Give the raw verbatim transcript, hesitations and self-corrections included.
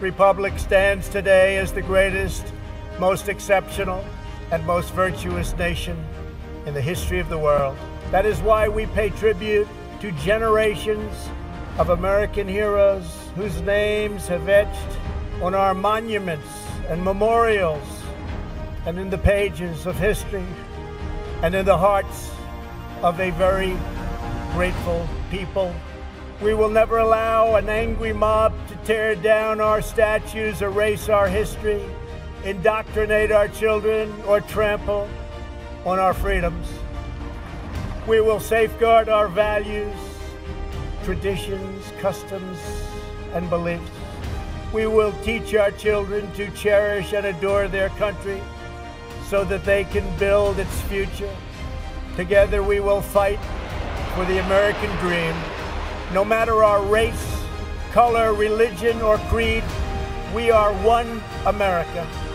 republic stands today as the greatest, most exceptional, and most virtuous nation in the history of the world. That is why we pay tribute to generations of American heroes whose names have etched on our monuments and memorials and in the pages of history and in the hearts of a very grateful people. We will never allow an angry mob to tear down our statues, erase our history, indoctrinate our children, or trample on our freedoms. We will safeguard our values, traditions, customs, and beliefs. We will teach our children to cherish and adore their country so that they can build its future. Together we will fight for the American dream. No matter our race, color, religion, or creed, we are one America.